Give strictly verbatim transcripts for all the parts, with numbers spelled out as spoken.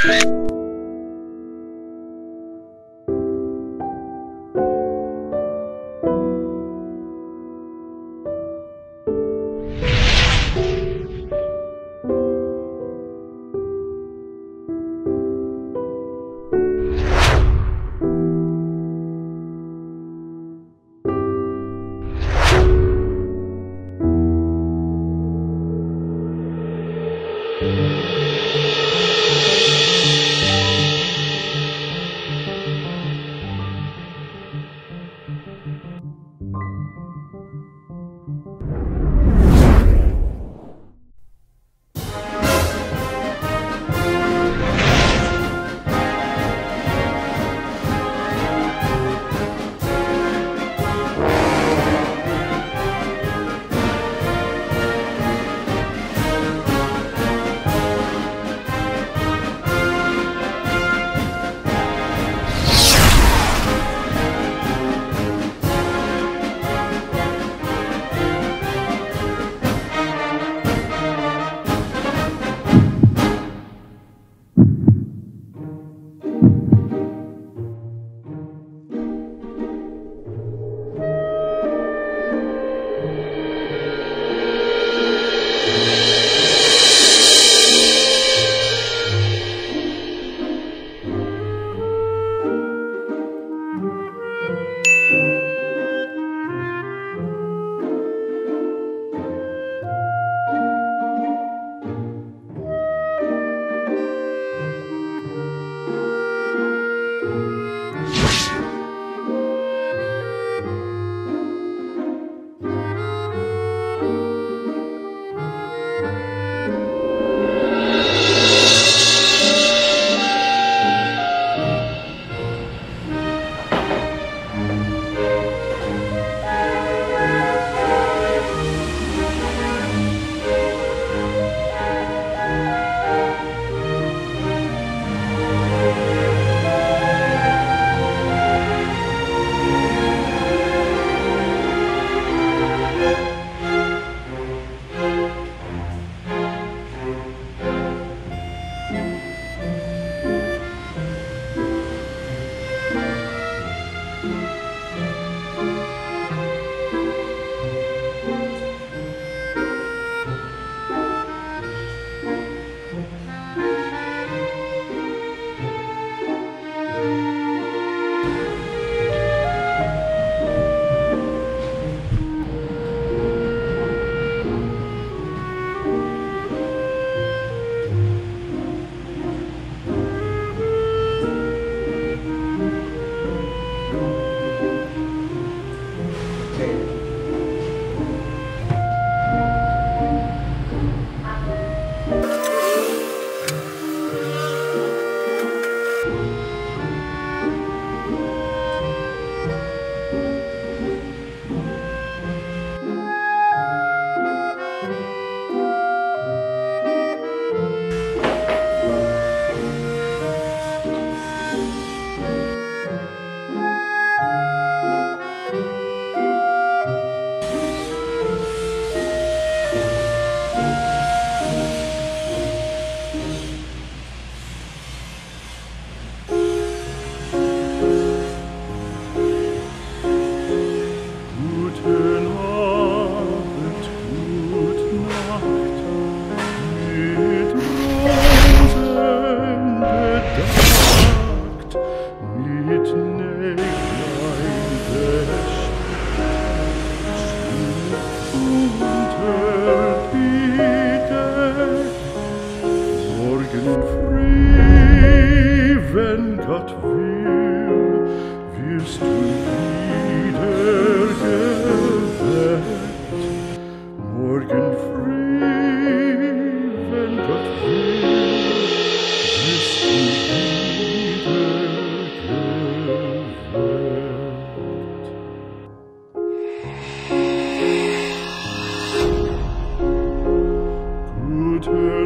Guten Abend, gute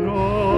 Nacht,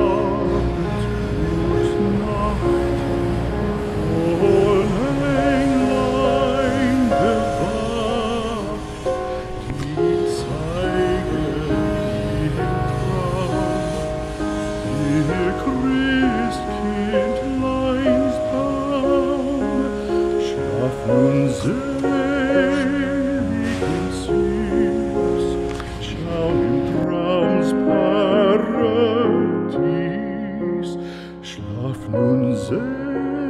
Jonesy.